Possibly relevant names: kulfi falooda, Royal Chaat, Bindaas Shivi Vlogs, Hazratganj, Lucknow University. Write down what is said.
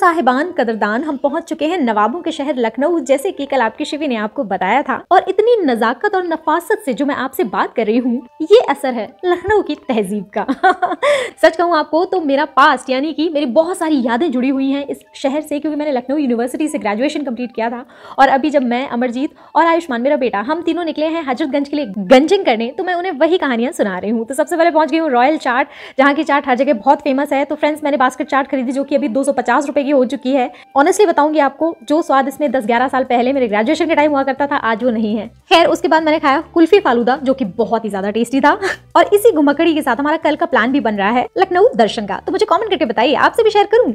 साहिबान कदरदान हम पहुंच चुके हैं नवाबों के शहर लखनऊ, जैसे कि कल आपके शिवी ने आपको बताया था। और इतनी नजाकत और नफासत से जो मैं आपसे बात कर रही हूँ, ये असर है लखनऊ की तहजीब का। सच कहूँ आपको तो मेरा पास्ट यानी कि मेरी बहुत सारी यादें जुड़ी हुई हैं इस शहर से, क्योंकि मैंने लखनऊ यूनिवर्सिटी से ग्रेजुएशन कंप्लीट किया था। और अभी जब मैं, अमरजीत और आयुष्मान मेरा बेटा, हम तीनों निकले हैं हजरतगंज के लिए गंजिंग करने, तो मैं उन्हें वही कहानियाँ सुना रही हूँ। तो सबसे पहले पहुँच गई हूँ रॉयल चाट, जहाँ की चाट हर जगह बहुत फेमस है। तो फ्रेंड्स, मैंने बास्केट चाट खरीदी जो कि अभी 250 रुपए की हो चुकी है। ऑनेस्टली बताऊंगी आपको, जो स्वाद इसमें 10-11 साल पहले मेरे ग्रेजुएशन के टाइम हुआ करता था, आज वो नहीं है। खैर, उसके बाद मैंने खाया कुल्फी फालूदा जो कि बहुत ही ज्यादा टेस्टी था। और इसी घुमकड़ी के साथ हमारा कल का प्लान भी बन रहा है लखनऊ दर्शन का। तो मुझे कॉमेंट करके बताइए, आपसे भी शेयर करूँ।